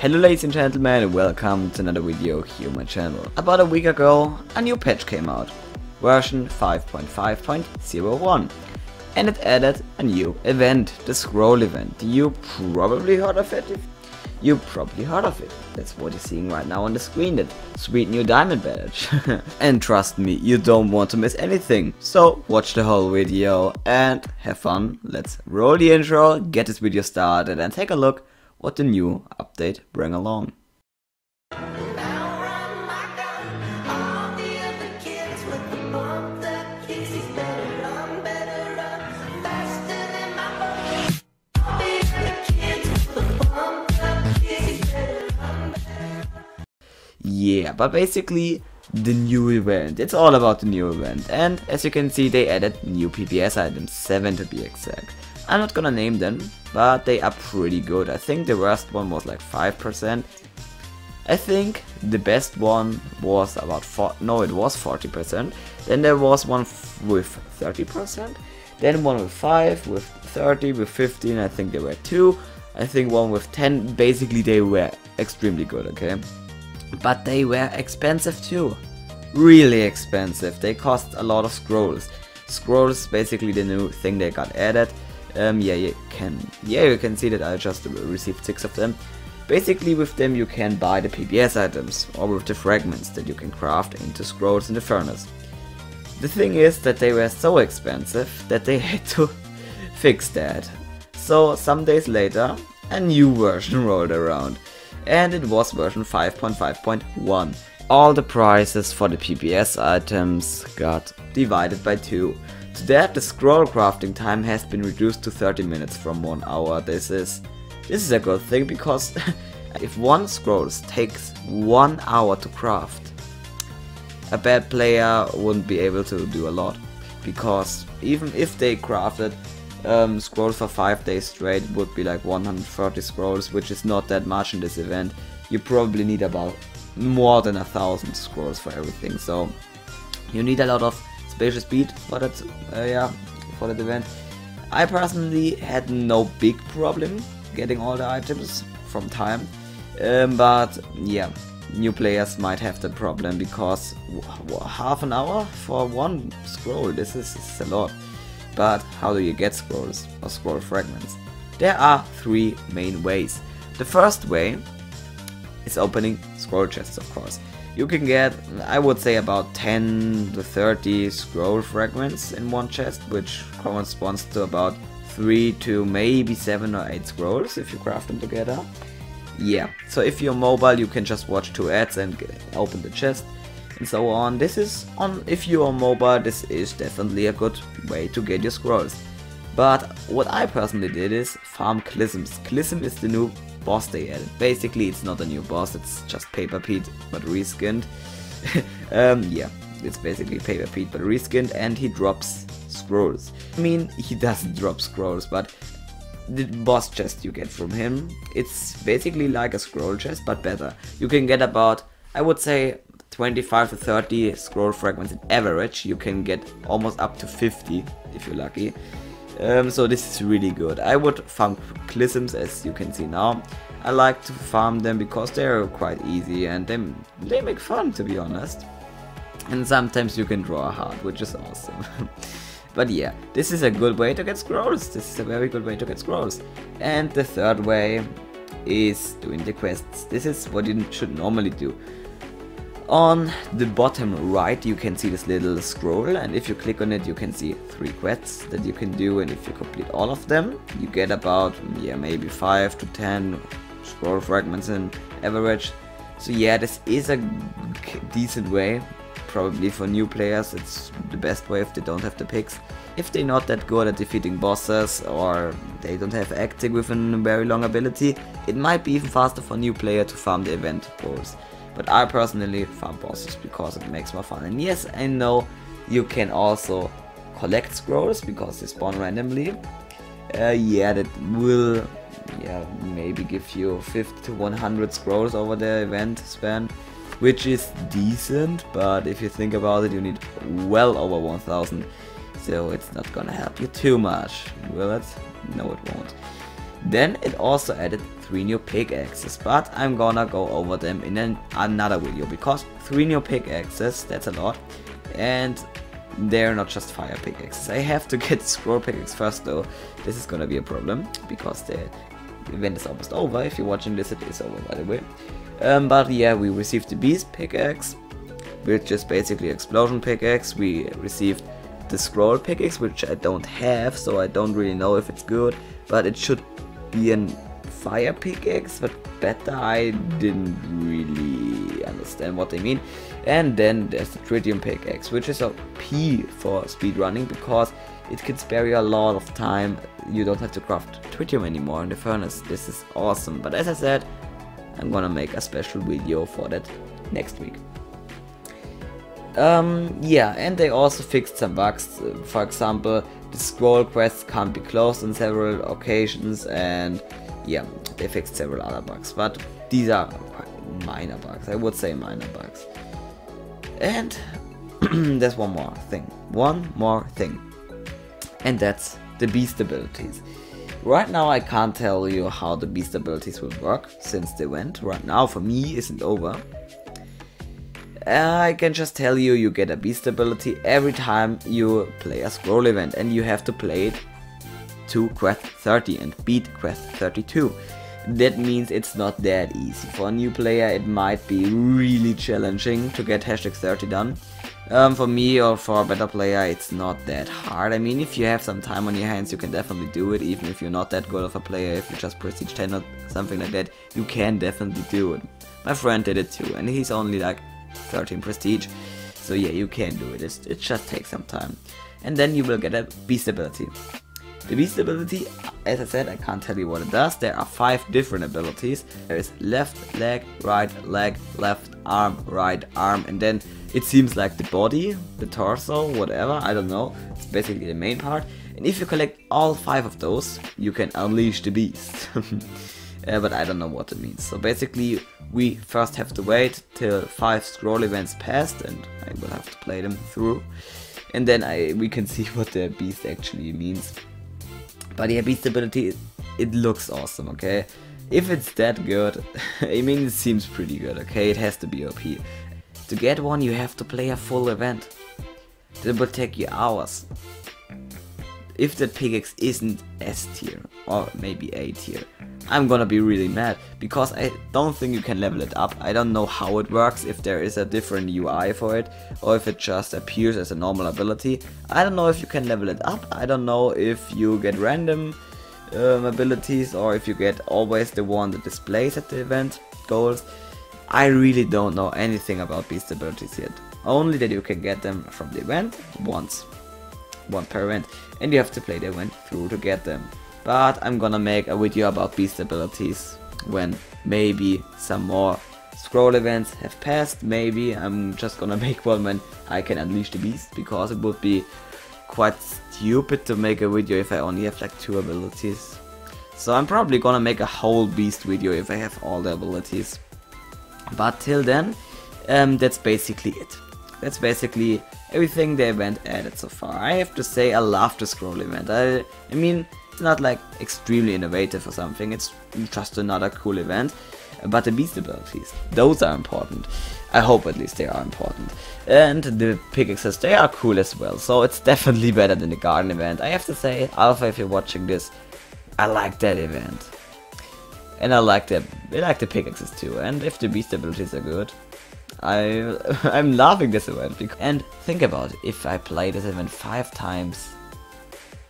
Hello ladies and gentlemen, and welcome to another video here on my channel. About a week ago a new patch came out, version 5.5.01, and it added a new event, the scroll event. You probably heard of it. That's what you're seeing right now on the screen, that sweet new diamond badge. And trust me, you don't want to miss anything. So watch the whole video and have fun. Let's roll the intro, get this video started, and take a look what the new update bring along. Yeah, but basically the new event, it's all about the new event, and as you can see they added new PPS items, 7 to be exact. I'm not gonna name them, but they are pretty good. I think the worst one was like 5%. I think the best one was about 40%. Then there was one with 30%, then one with 5, with 30, with 15, I think there were 2, I think one with 10, basically they were extremely good, okay? But they were expensive too, really expensive. They cost a lot of scrolls, basically the new thing they got added. You can see that I just received 6 of them. Basically with them you can buy the PPS items, or with the fragments that you can craft into scrolls in the furnace. The thing is that they were so expensive that they had to fix that. So some days later a new version rolled around, and it was version 5.5.1. All the prices for the PPS items got divided by 2. To that, the scroll crafting time has been reduced to 30 minutes from 1 hour. This is a good thing, because if one scroll takes 1 hour to craft, a bad player wouldn't be able to do a lot, because even if they crafted scrolls for 5 days straight, would be like 130 scrolls, which is not that much in this event. You probably need about more than 1,000 scrolls for everything, so you need a lot of spatial speed for that, for that event. I personally had no big problem getting all the items from time, but yeah, new players might have the problem, because half an hour for one scroll, this is a lot. But how do you get scrolls or scroll fragments? There are 3 main ways. The first way is opening scroll chests, of course. You can get, I would say, about 10 to 30 scroll fragments in one chest, which corresponds to about 3 to maybe 7 or 8 scrolls if you craft them together. Yeah, so if you're mobile you can just watch 2 ads and open the chest. And so on. This is on, if you are mobile, this is definitely a good way to get your scrolls. But what I personally did is farm Clisms. Clism is the new boss they added. Basically it's not a new boss, it's just Paper Pete but reskinned. It's basically Paper Pete but reskinned, and he drops scrolls. I mean, he doesn't drop scrolls, but the boss chest you get from him, it's basically like a scroll chest but better. You can get about, I would say, 25 to 30 scroll fragments on average. You can get almost up to 50 if you're lucky. So this is really good. I would farm Clisms, as you can see now. I like to farm them because they're quite easy and they make fun, to be honest. And sometimes you can draw a heart, which is awesome. But yeah, this is a good way to get scrolls. This is a very good way to get scrolls. And the third way is doing the quests. This is what you should normally do. On the bottom right you can see this little scroll, and if you click on it you can see 3 quests that you can do, and if you complete all of them you get about maybe 5 to 10 scroll fragments in average. So yeah, this is a decent way. Probably for new players it's the best way if they don't have the picks. If they're not that good at defeating bosses, or they don't have acting with a very long ability, it might be even faster for a new player to farm the event goals. But I personally farm bosses because it makes more fun. And yes, I know you can also collect scrolls because they spawn randomly. That will maybe give you 50 to 100 scrolls over the event span, which is decent, but if you think about it you need well over 1000, so it's not gonna help you too much, will it? No, it won't. Then it also added 3 new pickaxes, but I'm gonna go over them in another video, because 3 new pickaxes, that's a lot, and they're not just fire pickaxes. I have to get scroll pickaxe first though. This is gonna be a problem, because the event is almost over. If you're watching this, it is over, by the way. But yeah, we received the beast pickaxe, which is basically explosion pickaxe. We received the scroll pickaxe, which I don't have, so I don't really know if it's good, but it should be a fire pickaxe, but better. I didn't really understand what they mean. And then there's the Tritium pickaxe, which is OP for speedrunning, because it can spare you a lot of time. You don't have to craft Tritium anymore in the furnace. This is awesome, but as I said, I'm gonna make a special video for that next week. Yeah, and they also fixed some bugs. For example, the scroll quests can't be closed on several occasions, and yeah, they fixed several other bugs, but these are minor bugs, I would say minor bugs. And there's one more thing, and that's the beast abilities. Right now I can't tell you how the beast abilities will work, since the event right now for me isn't over. I can just tell you, you get a beast ability every time you play a scroll event, and you have to play it to quest 30 and beat quest 32. That means it's not that easy. For a new player it might be really challenging to get hashtag 30 done. For me or for a better player it's not that hard. I mean, if you have some time on your hands you can definitely do it, even if you're not that good of a player. If you just prestige 10 or something like that, you can definitely do it. My friend did it too, and he's only like 13 prestige, so yeah, you can do it. It just takes some time. And then you will get a beast ability. The beast ability, as I said, I can't tell you what it does. There are 5 different abilities. There is left leg, right leg, left arm, right arm, and then it seems like the body, the torso, whatever, I don't know, it's basically the main part. And if you collect all 5 of those, you can unleash the beast. But I don't know what it means. So basically we first have to wait till 5 scroll events passed, and I will have to play them through, and then we can see what the beast actually means. But yeah, beast ability, it looks awesome, okay? If it's that good, I mean, it seems pretty good, okay? It has to be OP. To get one you have to play a full event. That will take you hours. If that pickaxe isn't S tier, or maybe A tier, I'm gonna be really mad, because I don't think you can level it up. I don't know how it works, if there is a different UI for it, or if it just appears as a normal ability. I don't know if you can level it up. I don't know if you get random abilities, or if you get always the one that displays at the event goals. I really don't know anything about beast abilities yet, only that you can get them from the event once, one per event, and you have to play the event through to get them. But I'm gonna make a video about beast abilities when maybe some more scroll events have passed. Maybe I'm just gonna make one when I can unleash the beast, because it would be quite stupid to make a video if I only have like 2 abilities. So I'm probably gonna make a whole beast video if I have all the abilities. But till then, that's basically it. That's basically everything the event added so far. I have to say, I love the scroll event. I mean, it's not like extremely innovative or something, it's just another cool event. But the beast abilities, those are important. I hope at least they are important. And the pickaxes, they are cool as well, so it's definitely better than the garden event. I have to say, Alpha, if you're watching this, I like that event. And I like the pickaxes too, and if the beast abilities are good, I'm loving this event. And think about it, if I play this event 5 times,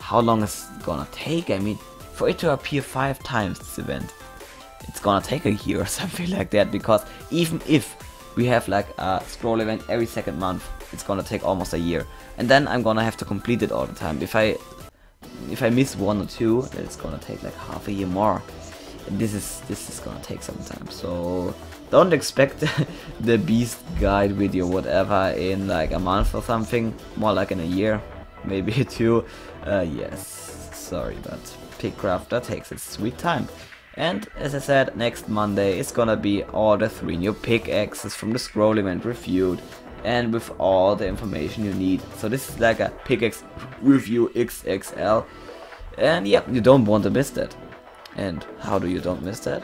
how long is it gonna take? I mean, for it to appear 5 times this event, it's gonna take a year or something like that, because even if we have like a scroll event every 2nd month, it's gonna take almost a year, and then I'm gonna have to complete it all the time. If I miss 1 or 2, then it's gonna take like half a year more. And this is gonna take some time, so don't expect the beast guide video, whatever, in like a month or something, more like in a year. Maybe 2, yes, sorry, but Pickcrafter takes its sweet time. And as I said, next Monday is gonna be all the 3 new pickaxes from the scroll event reviewed, and with all the information you need. So this is like a pickaxe review XXL, and yeah, you don't want to miss that. And how do you don't miss that?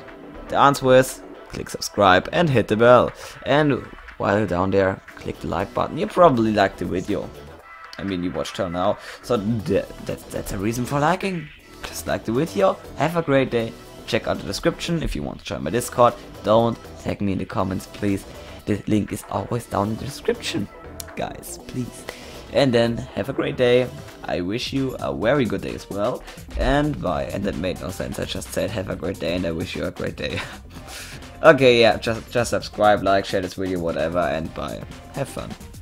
The answer is click subscribe and hit the bell. And while down there, click the like button. You probably liked the video. I mean, you watched till now, so that's a reason for liking. Just like the video, have a great day, check out the description if you want to join my Discord. Don't tag me in the comments, please. The link is always down in the description, guys, please. And then have a great day. I wish you a very good day as well. And bye. And that made no sense. I just said have a great day and I wish you a great day. Okay, yeah, just subscribe, like, share this video, whatever, and bye. Have fun.